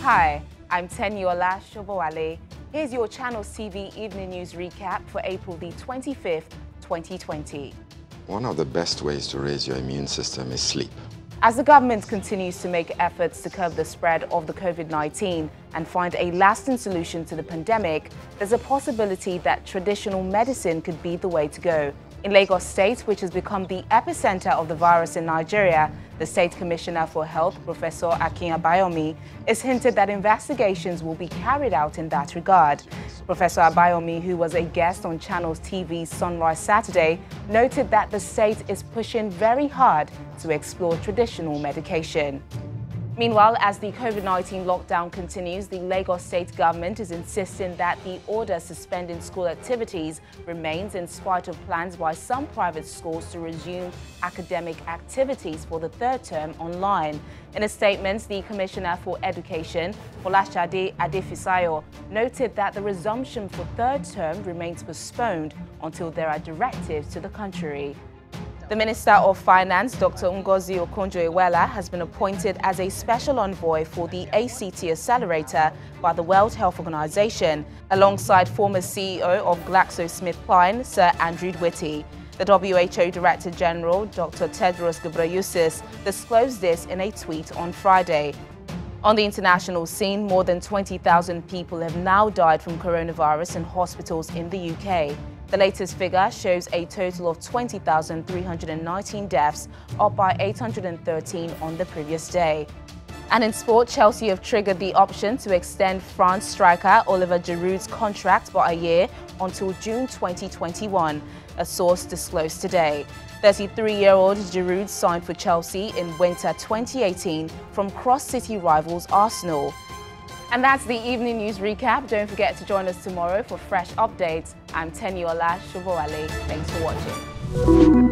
Hi, I'm Teniola Shobowale. Here's your Channel CV Evening News Recap for April the 25th, 2020. One of the best ways to raise your immune system is sleep. As the government continues to make efforts to curb the spread of the COVID-19 and find a lasting solution to the pandemic, there's a possibility that traditional medicine could be the way to go. In Lagos State, which has become the epicenter of the virus in Nigeria, the State Commissioner for Health, Professor Akin Abayomi, has hinted that investigations will be carried out in that regard. Professor Abayomi, who was a guest on Channels TV's Sunrise Saturday, noted that the state is pushing very hard to explore traditional medication. Meanwhile, as the COVID-19 lockdown continues, the Lagos state government is insisting that the order suspending school activities remains in spite of plans by some private schools to resume academic activities for the third term online. In a statement, the Commissioner for Education, Folashade Adefisayo, noted that the resumption for third term remains postponed until there are directives to the country. The Minister of Finance, Dr. Ngozi Okonjo-Iweala, has been appointed as a special envoy for the ACT Accelerator by the World Health Organization, alongside former CEO of GlaxoSmithKline, Sir Andrew Witty. The WHO Director General, Dr. Tedros Ghebreyesus, disclosed this in a tweet on Friday. On the international scene, more than 20,000 people have now died from coronavirus in hospitals in the UK. The latest figure shows a total of 20,319 deaths, up by 813 on the previous day. And in sport, Chelsea have triggered the option to extend France striker Oliver Giroud's contract by a year until June 2021, a source disclosed today. 33-year-old Giroud signed for Chelsea in winter 2018 from cross-city rivals Arsenal. And that's the evening news recap. Don't forget to join us tomorrow for fresh updates. I'm Teniola Shobowale. Thanks for watching.